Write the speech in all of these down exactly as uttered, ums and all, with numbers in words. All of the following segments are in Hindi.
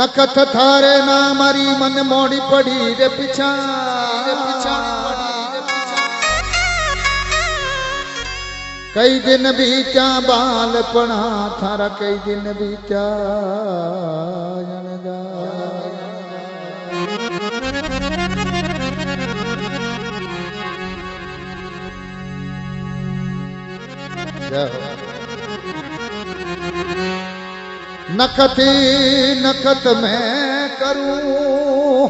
नखत थारे ना मारी मन मोड़ी पड़ी रे पिछा कई दिन बीत्या बालपना थारा कई दिन बीत्या नखती नखत मैं करूं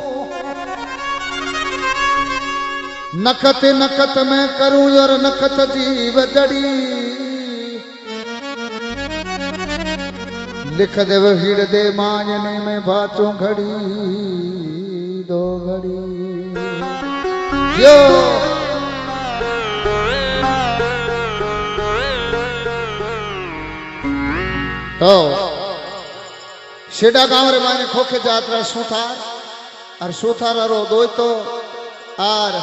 नखत नखत मैं करूं और नखत जीव जड़ी लिख देव हिड़ दे मांझने में बातों घड़ी दो घड़ी यो तो शेडा गांव रे माने खोखे जात्रा सुथार और सुथार रो दो तो और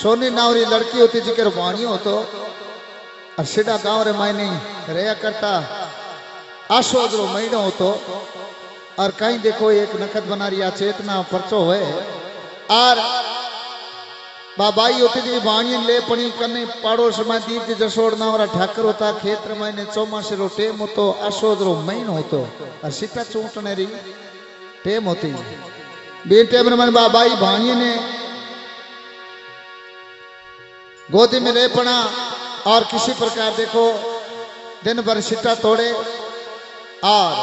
सोनी नावरी लड़की होती जिकर वाणी हो तो और शेडा गांव रे माने रया करता आशो जो महीनो हो तो और कहीं देखो एक नखत बना रिया चेतना परचो है और बाबाई होती जी वाणी ले पड़ी कने पड़ोस में दीदी जसोड़ नावरा ठाकर होता खेतर में चौमासे रो टेम होतो असोज रो महीन होतो और सीता चूंटने री टेम होती बे टेम में बाबाई वाणी ने गोदी में ले पड़ा और किसी प्रकार देखो दिन भर सीता तोड़े और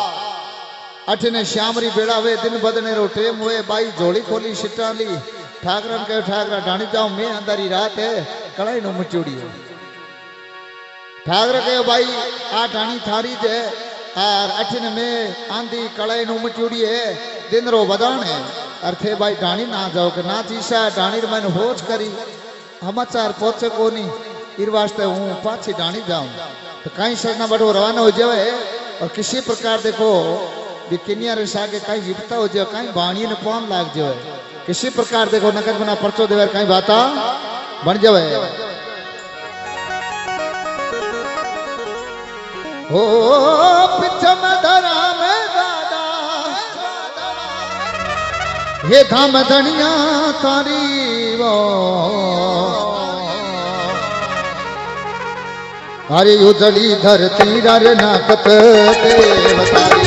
अठने श्यामरी बेड़ा हुए दिन बदने रो टेम हुए बाई जोड़ी खोली सीता ली ठाकरन के ठाकरा ढाणी जाओ मैं अंधारी रात है कड़ाई नो मचूड़ी ठाकर के भाई आ ढाणी थारी जे और अठिन में आंधी कड़ाई नो मचूड़ी है दिन रो बदान है अर्थे भाई ढाणी ना जाओ के ना चीसा ढाणी मैंने होच करी समाचार पहुंचे को नहीं इर वास्ते हूँ पाछी ढाणी जाऊं तो कहीं सजना बड़ो रवाना हो जाए और किसी प्रकार देखो किनिया रे सागे कहीं विपता हो जाए कहीं बाणी ने पौन लाग जाए किसी प्रकार देखो नकद बना परचो देवर कहीं बाता बन जावे हो पिछम धरा में दादा हे धाम धनिया तारी वो तारी उजली धरती रे नाकत देवतारी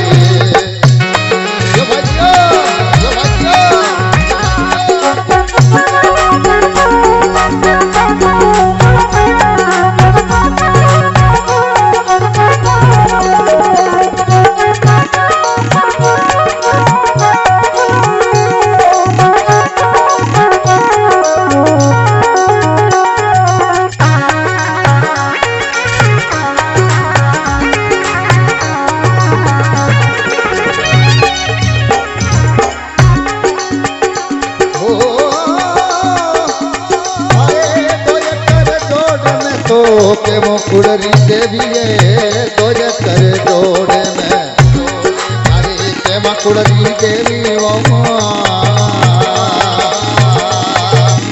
मुकुड़ी देवी है तो जकर जोड़े में हरे के मुकुड़ी देवी वो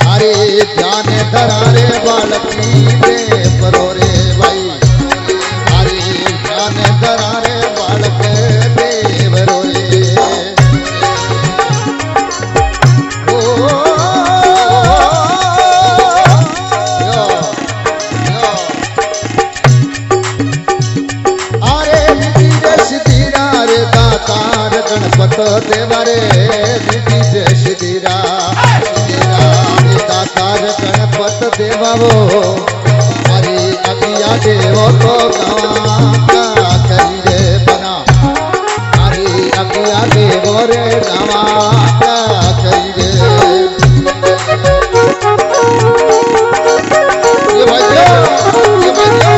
हरे ध्यान धरा रे बालकी दे परो रे भाई हरे ध्यान धरा रे बालक दे परो रे ओ गणपत देवरे दीदी जय सिधीरा दाता गणपत देवा वो हरी अगिया देवो तो गावा करी रे बना हरी अगिया देवो रे गावा करी रे ये बजो ये बजो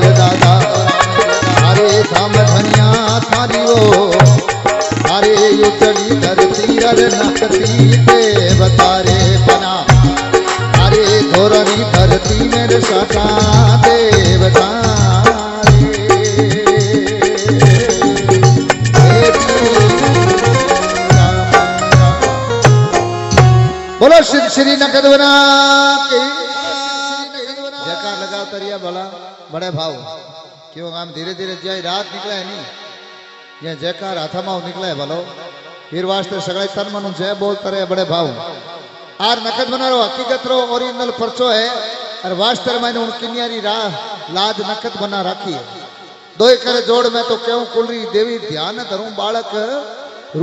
मेरे दादा सारे धाम धनिया थारियो सारे उतरी धरती अर नकती देवतारे बना सारे धोरणी धरती मेरे सका देवता बोलो श्री श्री नकदवना तरिया भला बड़े भाव क्यों आम धीरे धीरे जय रात निकले नहीं जय जयकार हाथा माव निकले भलो वीर वास्ते सगळे तन मन जय बोलता रहे बड़े भाव आर नकद बनारो हकीकत रो ओरिजिनल परचो है और वास्तर मैंने उनकी न्यारी राह लाज नकद बना रखी है दो करे जोड़ में तो कहूं कुलरी देवी ध्यान धरूं बालक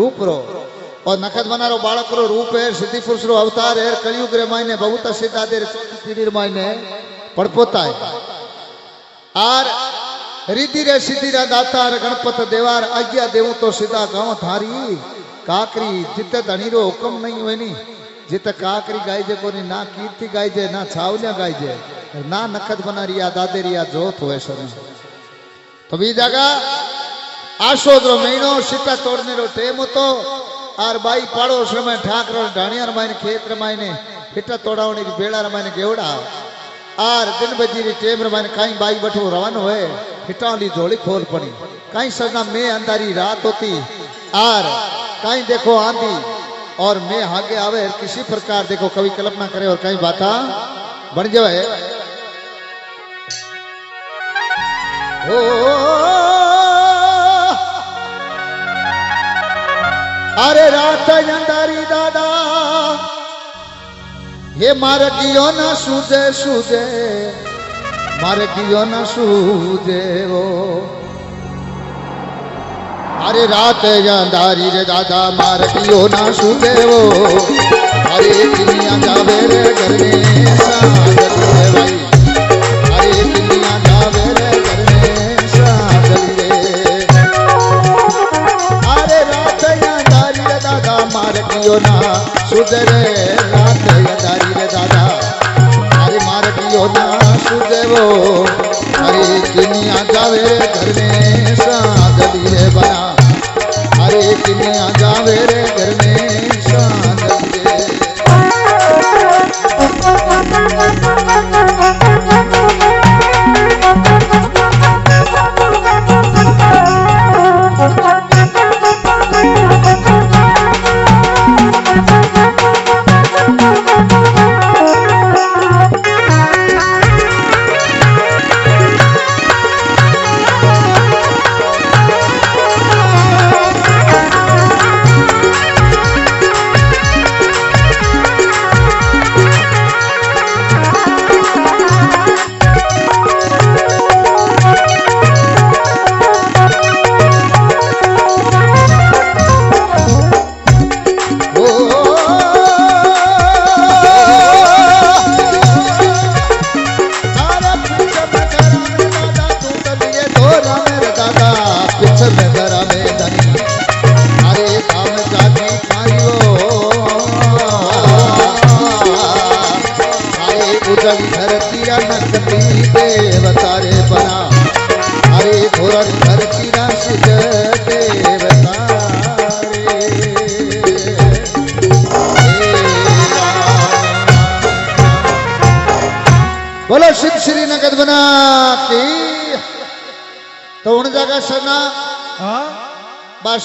रूप रो और नखत बनारो बालक रो रूप है सिद्धि पुरुष रो अवतार है कलयुग रे मायने बहुत सीधा देर तीर मायने पड़पोता है आर रिद्धि रे सिद्धि रा दाता गणपत देवार आज्ञा देऊं तो सीधा गांव थारी काकरी जित धणी रो हुक्म नहीं हुए नी जित काकरी गाय जे कोनी ना कीर्ति गाय जे ना छावल्या गाय जे ना नखत बना रिया दादे रिया जोत होए सर तो बी जगह आशोद रो महीनो सीता तोड़ने रो टेम तो आर बाई पाड़ोस में ठाकरो ढाणियार मायने खेतर मायने हिटा तोड़ावणी बेड़ा मायने गेवड़ा आर दिन बजीरी टेमर माने काई बाई बठो रवान होए हिटाली झोली खोल पड़ी काई सरना में अंधारी रात होती आर काई देखो आंधी और मैं आगे आवे किसी प्रकार देखो कभी कल्पना करे और कई बाता बन जाए ओ अरे रात अंधारी दादा ये मारगियो ना सूझे सूझे मारगियो ना सूझे वो अरे रात अंधारी रे दादा मारगियो ना सूझे वो अरे किनिया जावे रे घर में सागर रे भाई अरे किनिया जावे रे घर में सागर रे अरे रात अंधारी रे दादा मारगियो ना सूझे रे वो अरे किनिया जावे घर में सादली रे बना अरे किनिया जावे रे घर में सादली रे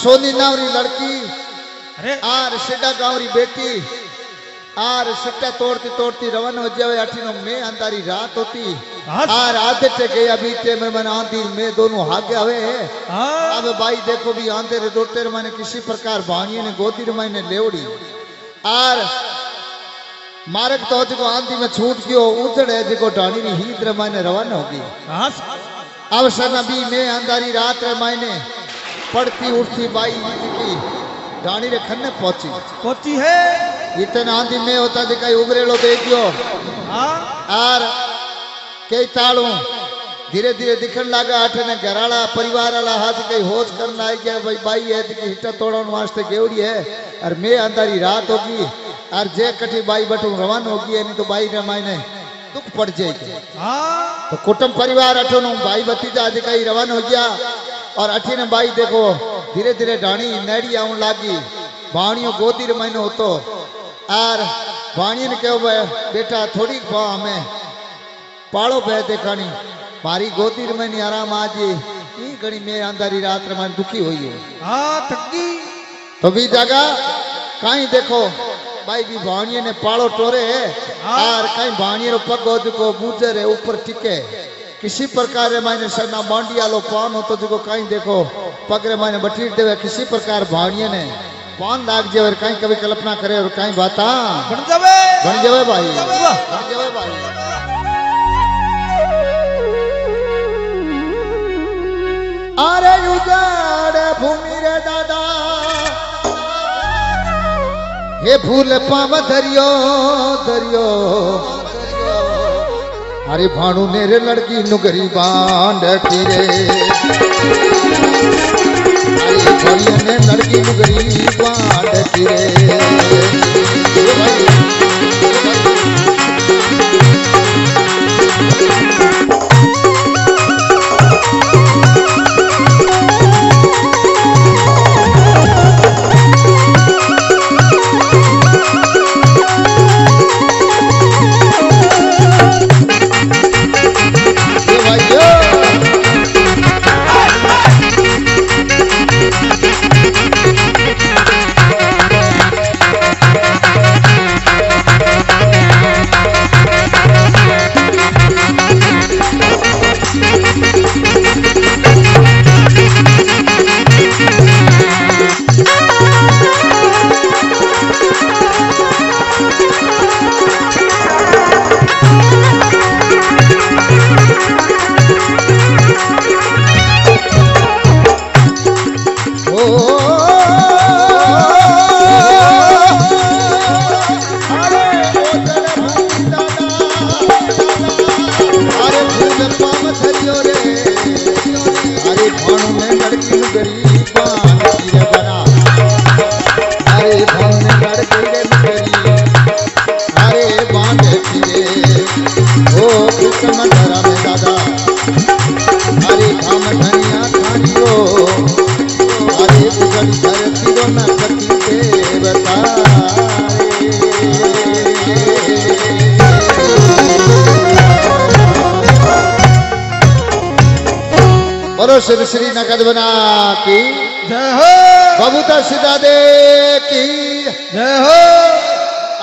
सोनी नावरी लड़की आर सिडा गांवरी बेटी आर सट्टा तोड़ती तोड़ती रवाना हो जावे अठीनो में अंधारी रात होती आर आधे से गया बीते में मन आंधी में दोनों हागे आवे अब भाई देखो भी आंधे रे दौड़ते रे माने किसी प्रकार बाणिये ने गोदी रे माने लेवड़ी आर मारक तो जको आंधी में छूट गयो उतड़े जको डाणी री हीद रे माने रवाना होगी अब सना भी में अंधारी रात रे माने पड़ती उठती बाई की डाणी रे खन्ने पहुंची पहुंची है इतने आंधी में होता दिखाई उगरेलो देखियो हां और कई तालू धीरे धीरे दिखन लगा आठ ने घराला परिवार वाला हाथ कई होश करना है क्या भाई बाई है कि हिटा तोड़न वास्ते गेवड़ी है और मैं अंधारी रात होगी और जे कठी बाई बटू रवान होगी नहीं तो बाई रे मायने दुख पड़ जाएगी। तो कुटुंब परिवार अठो नो भाई भतीजा आज कई रवान हो गया और अठी ने भाई देखो धीरे धीरे ढाणी नेड़ी आऊं लागी। भाणियों गोदीर महीनो होतो आर भाणियों ने कहो बेटा थोड़ी भा हमें पाड़ो बह देखानी मारी गोदीर महीनी आराम आज ई घणी मैं अंधारी रात में दुखी हुई है। हां थकी तो भी जगह काई देखो भाई भी भाणिये ने पालो टोरे आर कई भाणिये रो पग को बूझे रे ऊपर टिके किसी प्रकार रे माने सना बांडिया लो पान हो तो जो कई देखो पग रे माने बटीर देवे किसी प्रकार भाणिये ने पान लाग जेवर कई कभी कल्पना करे और कई बाता बन जावे बन जावे भाई बन जावे भाई। अरे उजाड़ भूमि रे दादा हे भूल पाव धरियो धरियो अरे भाणु नेरे लड़की नुगरी बांड फिरे अरे भाणु ने लड़की नुगरी बांड फिरे श्री श्री नगद बना की जय हो बबूता सीधा दे की जय हो।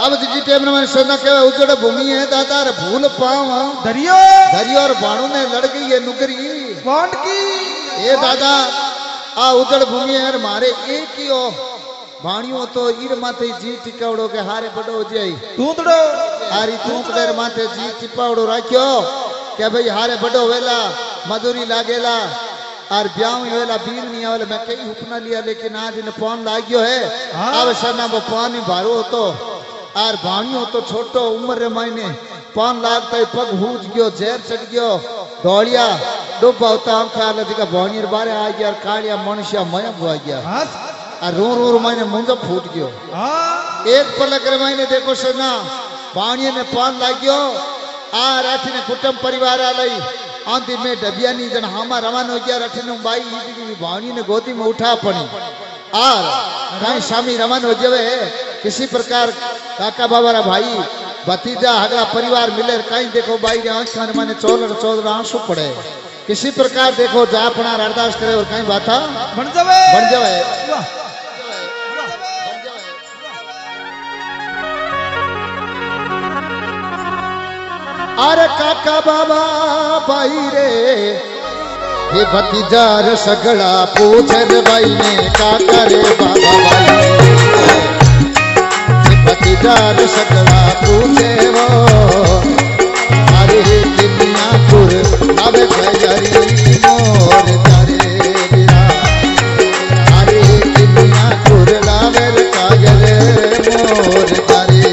अब जी टेम ने सुना के उजड़ भूमि है दादा भूल पाव धरियो धरियो और भाणु ने लड़ गई है नुकरी बांड की ये दादा आ उजड़ भूमि है और मारे एक ही हो भाणियों तो ईर माथे जी टिकावड़ो के हारे बड़ो जाई तूतड़ो हारी तूतड़े माथे जी टिपावड़ो राख्यो के भाई हारे बड़ो वेला मजूरी लागेला और ब्याह वेला बीन नहीं आवेला मैं कई हुक्म लिया लेकिन आज ने पान लाग्यो है अब सरना वो पानी भारो होतो और भाणियो तो छोटो उम्र रे मायने पान लागता है पग हूज गयो जहर चढ़ गयो दौड़िया डूबा होता हम ख्याल दिखा भाणियर बारे आ गया और कालिया मनुष्य माया हुआ गया और रो रो मायने मुंजा फूट गयो। एक पलक रे मायने देखो सरना भाणिये ने पान लाग्यो आ रात ने कुटुंब परिवार आलाई आंधी में डबिया नहीं जन हामा रवान हो गया रठन भाई भाणी ने गोदी में उठा पड़ी और कहीं शामी रवान हो जावे किसी प्रकार काका बाबा भाई भतीजा हगड़ा परिवार मिले कहीं देखो भाई ने आंखा माने चौलर चौलर आंसू पड़े किसी प्रकार देखो जा अपना अरदास करे और कहीं बात बन जावे बन जावे। अरे काका बाबा भाई रे ये भतीजा रे सगड़ा पूछन भाई ने काका रे बाबा भाई ये भतीजा रे सगड़ा पूछे वो अरे कितना पुर अब भजरी मोर तारे बिना अरे कितना पुर लावेल कागल मोर तारे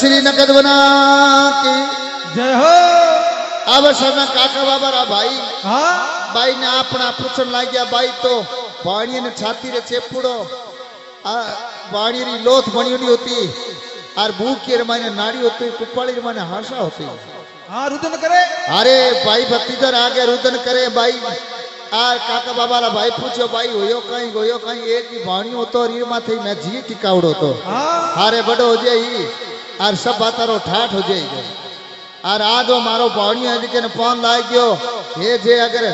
श्री नकद बना के जय हो। अब समय काका बाबा रा भाई हां भाई ने अपना पूछन लाग गया भाई तो वाणी ने छाती रे चेपुड़ो आ वाणी री लोथ बणीडी होती और भूख के माने नाड़ी होती कुपाली रे माने हासा होती हां रुदन करे। अरे भाई भतीजर आगे रुदन करे भाई आ काका बाबा रा भाई पूछो भाई होयो काई होयो काई एक ही वाणी होतो रीर माथे मैं जी टिकावड़ो तो हारे बड़ो हो जेही और सब बात रो ठाठ हो जाएगी और आज वो मारो पानी आज के फोन लाए गयो हे जे अगर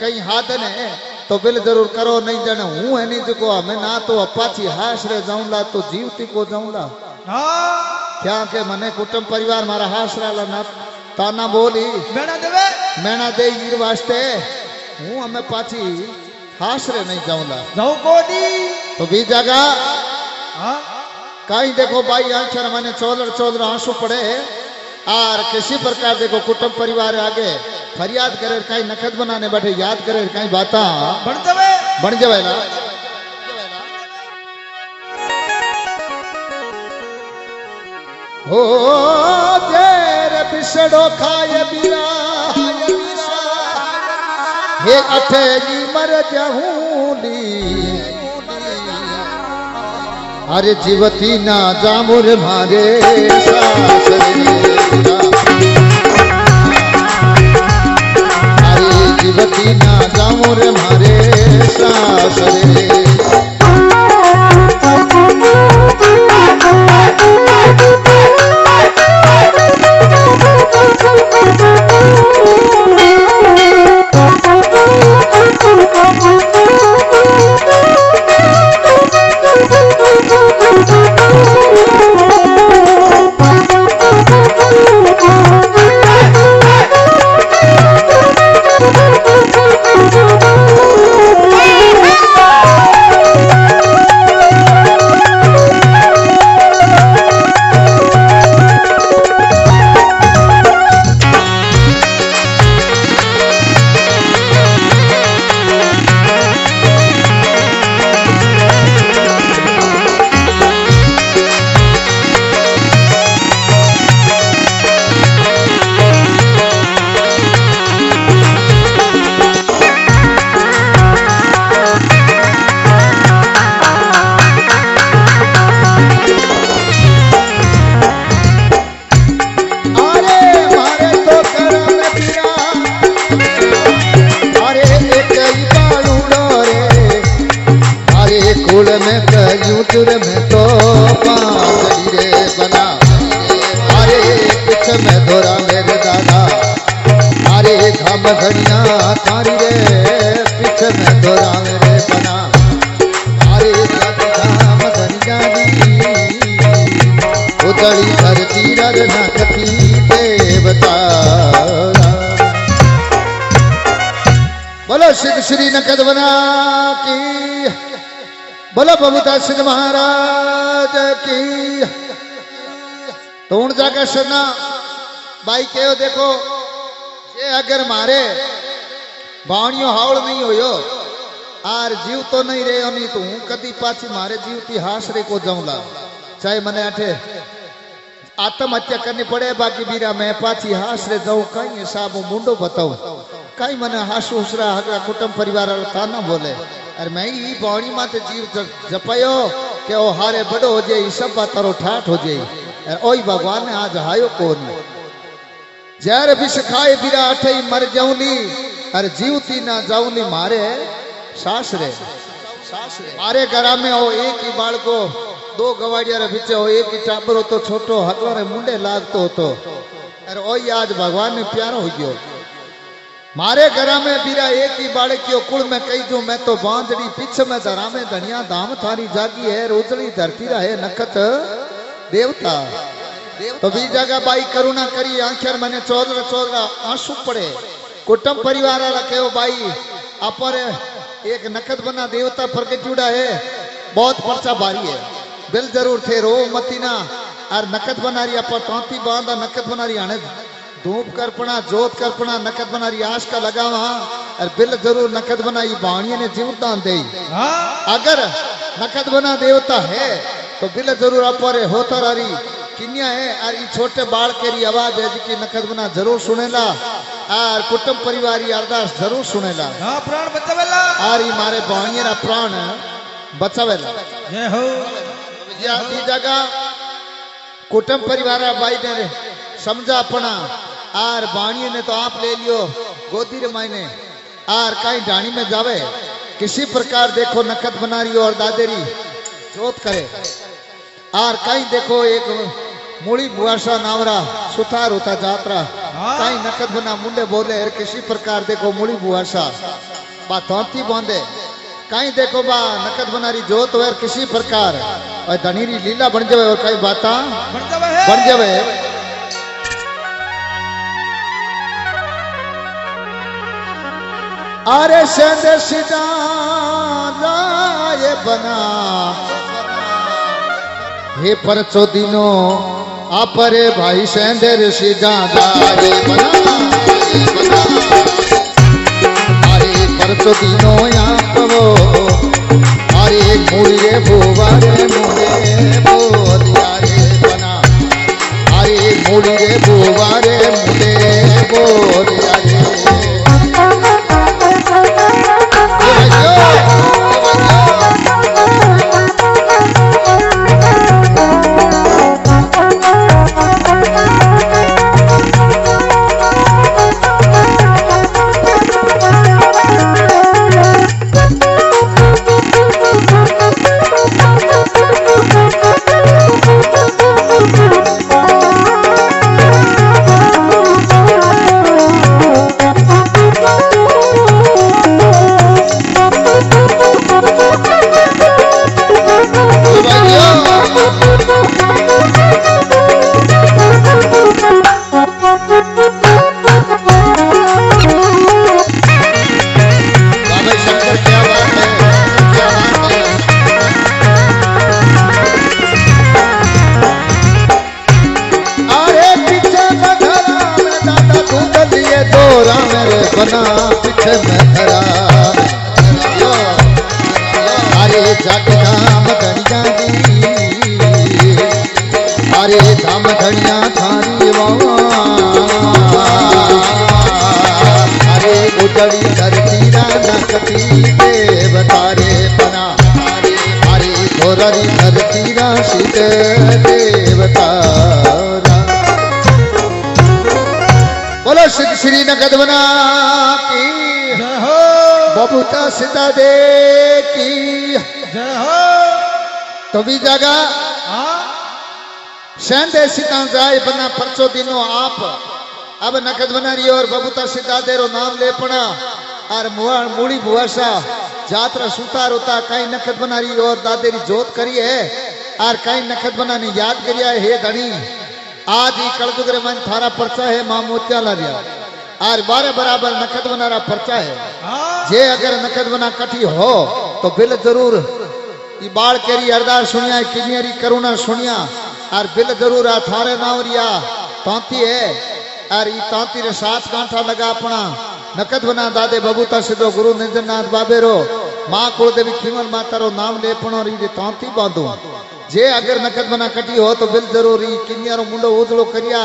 कहीं हाथ ने तो बिल जरूर करो नहीं जाने हूं है नहीं जको मैं ना तो अपाची हाश रे जाऊंला तो जीवती को जाऊंला हां क्या के मने कुटुंब परिवार मारा हाश राला ना ताना बोली मैना देवे मैना दे ईर वास्ते हूं हमें पाची हाश रे नहीं जाऊंला जाऊं कोडी तो भी जगह हां कहीं देखो भाई आंसर मैंने चौलर चौलर आंसू पड़े और किसी प्रकार देखो कुटुंब परिवार आगे फरियाद करे कहीं नखत बनाने बैठे याद करे कहीं बात बन जाए ना। हो तेरे पिछड़ो खाए बिरा हे अठेगी मर जाऊंगी अरे जीवती ना जामुर मारे अरे जीवती ना जामुर मारे सासरे बोलो बबूता सिंह महाराज की। तो हूं जाकर सुनना भाई कहो देखो ये अगर मारे भावणियों हावल नहीं हो आर जीव तो नहीं रहो नहीं तो हूं कदी पाछी मारे जीव की हासरे को जाऊंगा चाहे मने अठे आत्महत्या करनी पड़े बाकी बीरा मैं पाछी हासरे जाऊं कहीं साबो मुंडो बताऊं कहीं मने हासू हसरा हगड़ा कुटुंब परिवार था ना बोले अरे मैं ही बाणी माते जीव जपायो के ओ हारे बड़ो हो जाए सब बात तारो ठाठ हो जाए अरे ओई भगवान ने आज हायो कोन जहर भी सिखाए बीरा अठे मर जाऊंगी अरे जीवती ना जाऊंगी मारे सासरे मारे घरा में हो एक ही बाल को दो गवाड़िया रे बिचे हो एक ही टाबर हो तो छोटो हगड़ा रे मुंडे लागतो हो तो अरे ओई आज भगवान ने प्यारो हो गयो मारे घरा में बीरा एक ही बालक क्यों कुल में कही जो मैं तो बांधड़ी पिछ में धरा में धनिया धाम थारी जागी है रोजड़ी धरती रहे नखत देवता तो भी जगह बाई करुणा करी आखिर मैंने चौदरा चौदरा आंसू पड़े कुटुंब परिवार रखे बाई अपर एक नखत बना देवता प्रगट जुड़ा है बहुत पर्चा भारी है बिल जरूर थे रो मतीना और नखत बना रही अपर तौती बांधा नखत बना रही आने धूप करपना जोत करपना नकद बना रही आश का लगा वहां और बिल जरूर नकद बनाई बाणिया ने जीवदान दे अगर नकद बना देवता है तो बिल जरूर अपर होता रही किन्या है और ये छोटे बाढ़ के आवाज है जिकी नकद बना जरूर सुनेला और कुटुंब परिवार अरदास जरूर सुनेला प्राण बचावेला और ये मारे बाणिया रा प्राण बचावेला जय हो ये जगह कुटुंब परिवार भाई ने समझा अपना आर बाणी ने तो आप ले लियो गोदी रमाइने आर कहीं डाणी में जावे किसी प्रकार देखो नकद बना रही और दादेरी जोत करे आर कहीं देखो एक मूड़ी बुआसा नावरा सुथार होता जातरा कहीं नकद बना मुंडे बोले किसी प्रकार देखो मूड़ी बुआसा बा तौती बांधे कहीं देखो बा नकद बना रही जोत वे किसी प्रकार और धनीरी लीला बन जावे और कई बाता बन जावे अरे संद सीधा ये बना हे परचो दिनो आप रे भाई सेंदर सीधा ये बना अरे परचो दिनो आप वो अरे मुड़े भोवा रे मुड़े बोलिया रे बना अरे मुड़े भोवा रे मुड़े बोलिया रे सीता दे की तो भी जगह सेंदे सीता जाए बना परसों दिनों आप अब नकद बना रही और बबूता सीता दे रो नाम ले पड़ा और मूड़ी भुआसा जात्रा सुतार होता कहीं नकद बना रही और दादेरी जोत करी है और कहीं नकद बनाने याद करिया हे धनी आज ही कलजुगरे मन थारा परचा है मां मोतियाला लिया और बारह बराबर नकद बना रहा पर्चा है जे अगर नकद बना कठी हो तो बिल जरूर ई बाल केरी अरदास सुनिया किन्हरी करुणा सुनिया और बिल जरूर आ थारे नावरिया तांती है और ई तांती रे साथ कांठा लगा अपना नकद बना दादे बबूता सिद्धो गुरु निंद्रनाथ बाबे रो मां कुलदेवी कीमन माता रो नाम लेपणो री जे तांती बांधो जे अगर नकद बना कटी हो तो बिल जरूरी किन्हरो मुंडो उजलो करिया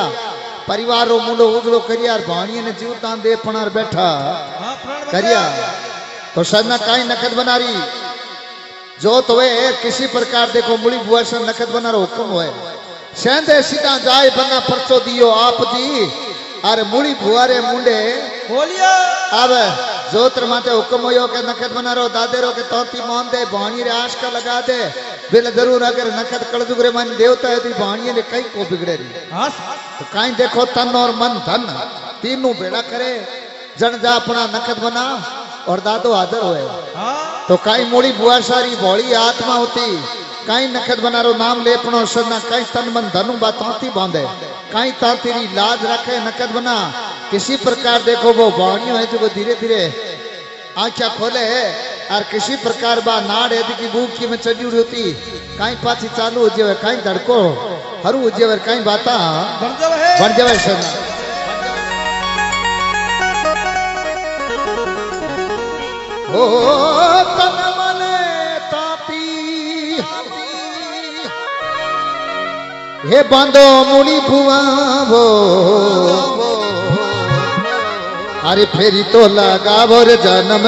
परिवार रो मुंडो उजलो करिया और भाणिये ने जीवतां देपणार बैठा करिया तो सजना काई नकद बना री जो तो वे किसी प्रकार देखो मुड़ी बुआ से नकद बना रो हुक्म होए सेंधे सीधा जाए बना परचो दियो आप जी अरे मुड़ी बुआ रे मुंडे बोलिया अब जो तरमाते हुक्म होयो के नकद बना रो दादे रो के तोती मान दे भाणी रे आश का लगा दे बिल जरूर अगर नकद कर दुगरे मन देवता है तो भाणी ने कई को बिगड़े री हां तो काई देखो तन और मन धन तीनों बेड़ा करे जन जा अपना नकद बना और दादो आदर होए तो काई मोड़ी बुआ सारी भोली आत्मा होती काई नखत बनारो नाम लेपनो सना काई तन मन धनु बाताती बांधे काई ता तेरी लाज रखे नखत बना किसी प्रकार देखो वो वाणियों है जो धीरे धीरे आंखा खोले है और किसी प्रकार बा नाड़ है की भूख की में चढ़ी उड़ी होती काई पाछी चालू हो जावे काई धड़को हरू हो जावे काई बाता बन जावे बन जावे सना ओ तन मन ताती हे बांधो मुड़ी भुआ वो अरे फेरी तो लगावो रे जन्म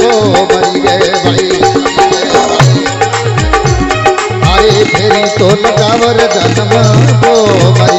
वो मरी गए भाई अरे फेरी तो लगावो रे जन्म वो मरी गए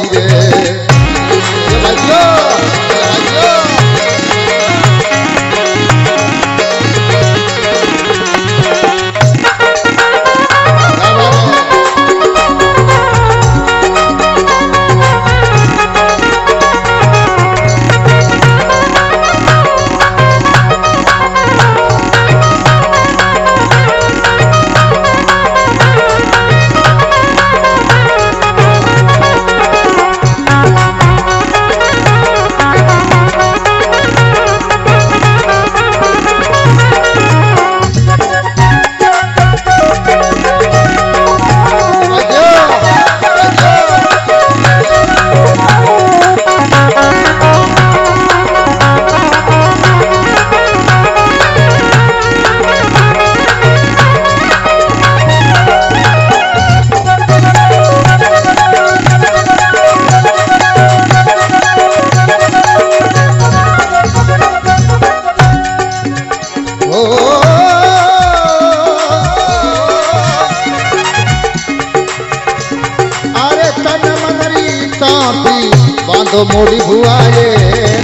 मोड़ी बुआ रे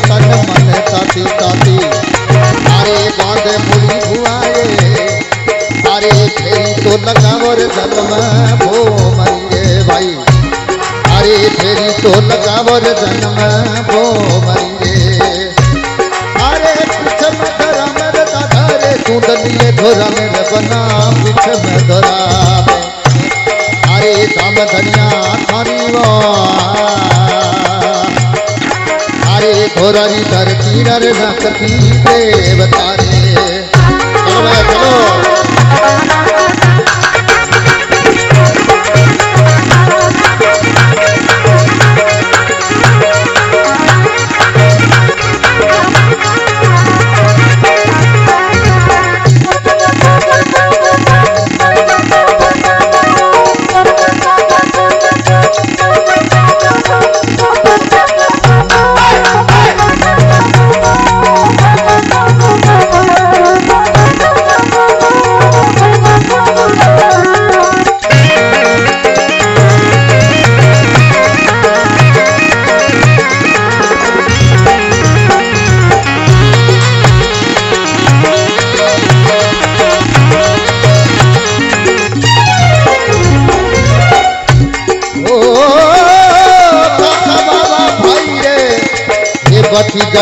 तन मन ताती ताती अरे बांधे मोड़ी बुआ रे अरे फेरी तो लगावो रे जन्म वो मरिए भाई अरे फेरी तो लगावो रे जन्म वो मरिए अरे पिछ में धरा में दादा रे तू दलिए धोरा में बना पिछ में धरा में अरे दाम धनिया थारी वा थोरारी धरती नर नकती देवता रे चलो भाई चलो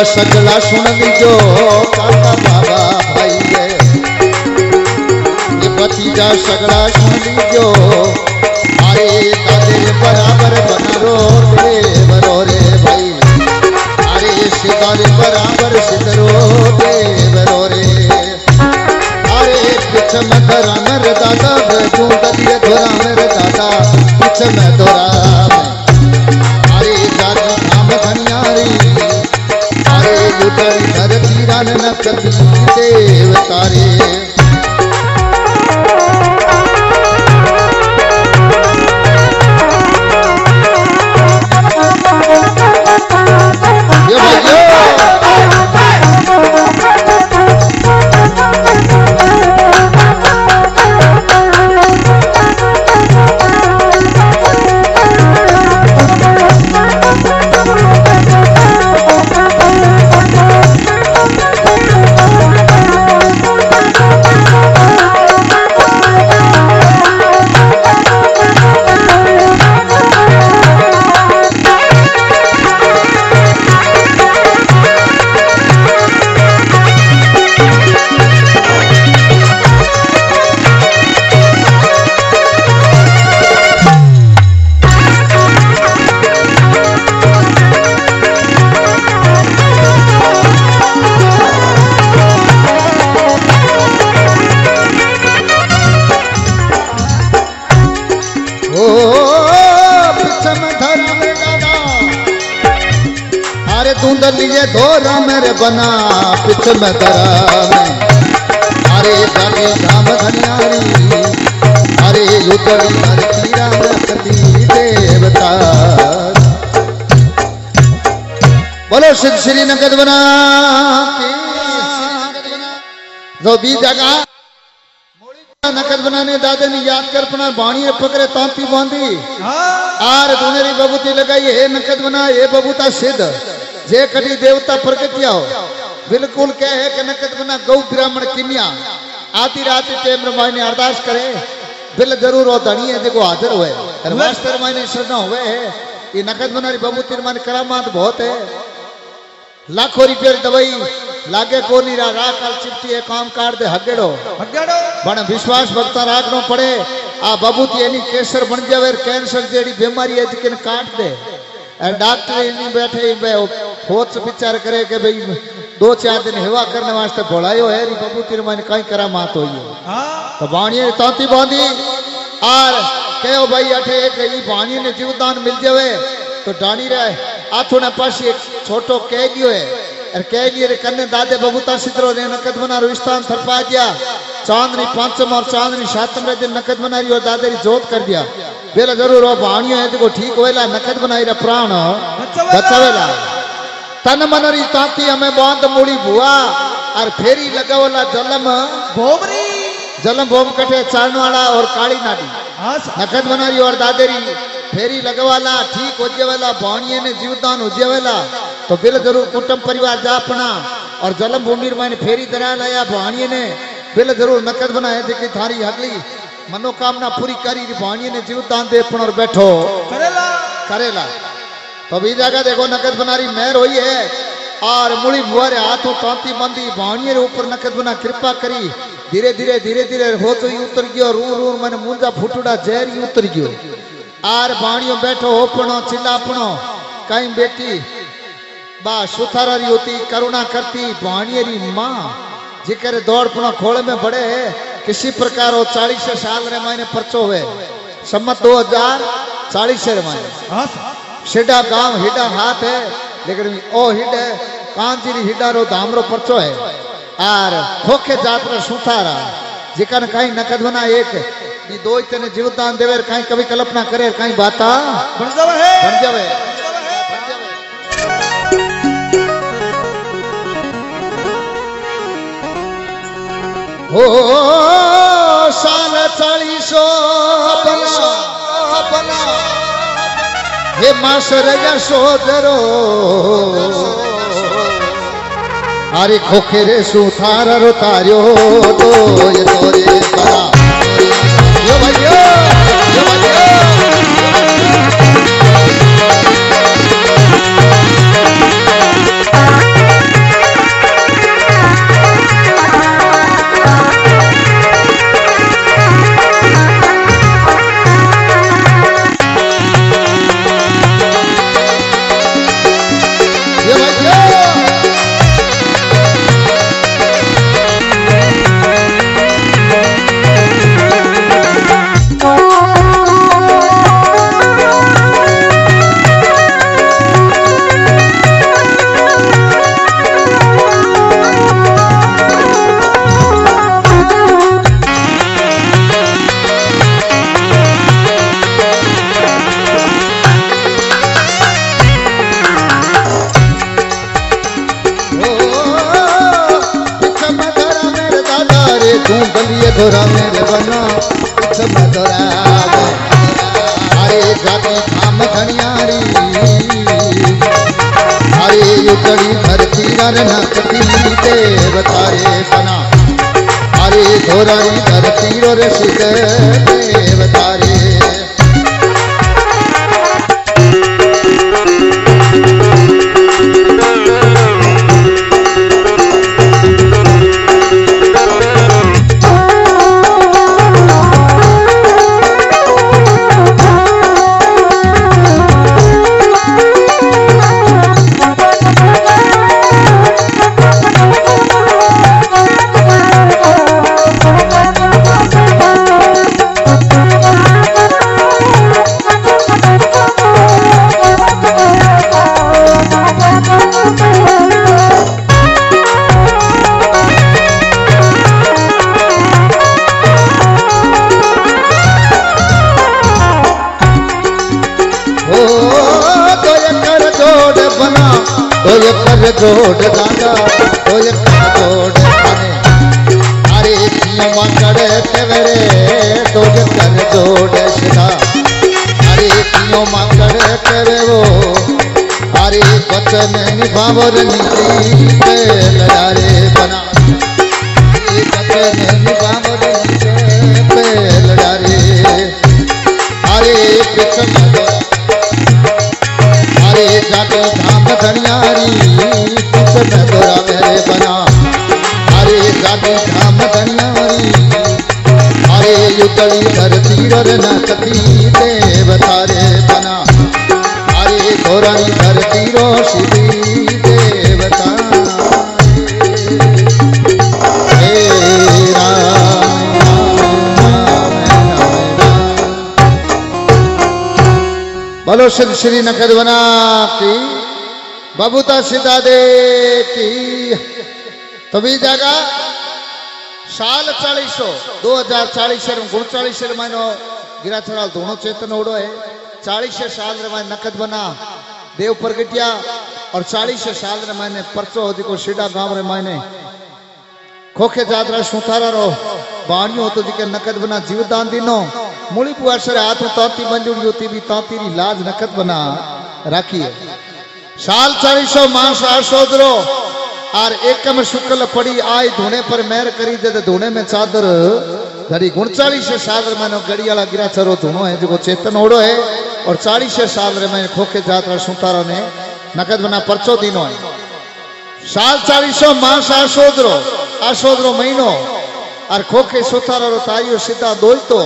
सगला सुन लीजो काका बाबा भाई रे ये भतीजा सगला सुन लीजो अरे दादे बराबर बनारो देवरो रे भाई अरे सीधा बराबर सिधरो देवरो रे अरे पिछ मधरा नर दादा बना पिछ में धरा में हरे जाने धाम धनियारी हरे उतरी हर कीरा रखती देवता। बोलो सिद्ध श्री नगद बना जो भी जगह नकद बनाने दादा ने याद कर पना बाणी पकड़े तांती बांधी आर दुनेरी बबूती लगाई हे नकद बना हे बबूता सिद्ध जे कभी देवता प्रगतिया हो बिल्कुल कहे कि नकद बना गौ ब्राह्मण किमिया आती रात टेम रमायने अरदास करे बिल जरूर हो धनिए देखो हाजिर हुए मास्टर मायने श्रद्धा हुए है ये नकद बना बबूती मान करामात बहुत है लाखों रुपये दवाई लागे को नहीं रहा राह काल चिपटी है काम कार दे हगेड़ो हगेड़ो बड़ा विश्वास भक्ता राखनो पड़े आ बबूती यानी कैंसर बन जावे कैंसर जेडी बीमारी है जिकन काट दे डॉक्टर इन्हीं बैठे इन सोच विचार करे के भाई दो चार दिन हेवा करने वास्ते बोलायो है बबूती माने कहीं करामात हो तो बाणिये तांती बांधी और कहो भाई अठे एक बाणी ने जीवदान मिल जावे तो डाणी रहे हाथों ने पास एक छोटो कह गयो है और कह गई रे कन्ने दादे बबूता सिद्रो ने नकद बना रिश्तान थरपा दिया चांदनी पांचम और चांदनी सातम दिन नकद बना रही और दादे ने जोत कर दिया बेला जरूर हो बाणियो है देखो ठीक होएला नकद बनाई रे प्राण बचावेला तन मनरी ताती हमें बांध मूड़ी बुआ और फेरी लगावला जलम भोमरी जलम भोम कटे चाणवाड़ा और काली नाडी नकद बनाई और दादेरी फेरी लगवाला ठीक हो जावेला बाणिये ने जीवदान हो जावेला तो बिल जरूर कुटुंब परिवार जा अपना और जलम भूमिर माने फेरी धरा लाया बाणिये ने बिल जरूर नकद बनाए देखी थारी अगली मनोकामना पूरी करी बाणिये ने जीवदान दे और बैठो करेला करेला तो भी जगह देखो नकद बनारी मेहर हुई है और मुड़ी बुआरे हाथों तांती बंदी बाणिये के ऊपर नकद बना कृपा करी धीरे धीरे धीरे धीरे होत ही उतर गयो रू रू मन मुंजा फुटड़ा जहर ही उतर गयो आर बाणियो बैठो होपणो चिल्लापणो कई बेटी बा सुथारारी होती करुणा करती बाणिये री मां जिकर दौड़पणो खोले में बड़े है किसी प्रकार हो चालीस साल रे मायने परचो हुए सम्मत दो हजार चालीस रे मायने सिडा गांव हिडा हाथ है लेकिन ओ हिड है कांजीरी हिडा रो धामरो परचो है आर खोखे जात रे सुथारा जिकन कहीं नकद बना एक ये दो इतने जीवदान देवे कहीं कभी कल्पना करे कहीं बाता बन जावे बन जावे हो साल चालीसो बना बना हे मासर यशोधरो अरे खोखेरे सुथार रो तारियो तो ये तोरे बना यो भाइयो यो भाइयो बलिए धोरा मेरे बना सब धोरावे हरे जाति धाम धनियारी हरे युगड़ी धरती नर नकती देवतारे बना हरे धोराई धरती रो रसिक देवतारे जोड़ दादा तो ये जोड़ दाने अरे पिया करे तेरे तो ये कर जोड़ सदा अरे पियो मा करे तेरे वो अरे वचन निभावर नीति ते लड़ारे बना अरे वचन निभावर नीति ते लड़ारे अरे कृष्ण अरे जाको धाम धनियारी धोरा मेरे बना हरे जाति धाम धनियारी हरे युगली धरती रर नकती देवतारे बना हरे धोरा धरती रो सिद्धि देवता बोलो सिद्ध श्री नखदवना की बबूता सीता देती तभी जागा साल चालीसो दो हजार चालीस गुणचालीस महीनो गिराथराल धोनो चेतन ओडो है चालीस साल नकद बना देव प्रगटिया और चालीस साल महीने परचो जिको सीधा गांव रे महीने खोखे जातरा सुथारा रो बाणियों तो जिके नकद बना जीवदान दिनो मूली पुआसरे हाथ में ताती बंजुड़ जोती भी ताती री लाज नकद बना राखी है साल चालीसो मास आशोदरो आर एकम शुक्ल पड़ी आई धुने पर मेहर करी दे धुने में चादर धरी गुणचालीस साल मैंने गड़ियाला गिरा चरो धुनो है जो चेतन ओडो है और चालीस साल मैंने खोखे जातरा सुतारा ने नकद बना परचो दिनो है साल चालीसो मास आशोदरो आशोदरो महीनो और खोखे सुतारा रो ताइयो सीधा दोलतो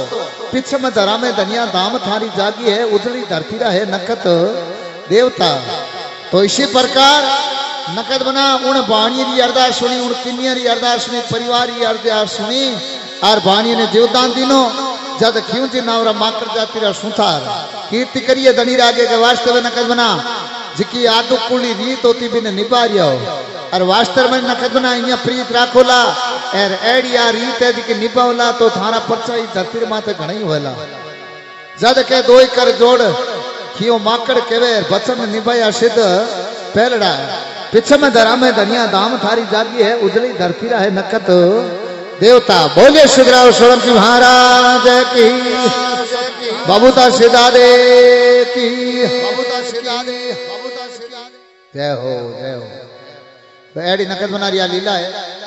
पीछे में धरा में धनिया धाम थारी जागी है उजली धरतीरा है नकद देवता तो इसी प्रकार नकद बना उन बाणी की अरदास सुनी उन किन्या की अरदास सुनी परिवार की अरदास सुनी और बाणी ने जीवदान दिनो जद क्यों जी नावरा माकर जाती रहा सुथार कीर्ति करिए धनी रागे के वास्तव में नकद बना जिकी आदुकुली रीत होती बिने निभा रिया हो और वास्तव में नकद बना इया प्रीत राखोला एर एडिया रीत है जिकी निभावला तो थारा परचा ई धरती माते घणई होला जद के दोई कर जोड़ खियो माकड़ केवे बचन निभाया सिद्ध पैलड़ा पिछ में धरा में धनिया दाम थारी जागी है उजली धरतीरा है नकत देवता बोले सुखराव सोलंकी महाराज की बबूता सीधा देती जय हो जय हो एडी नकत बना रिया लीला है।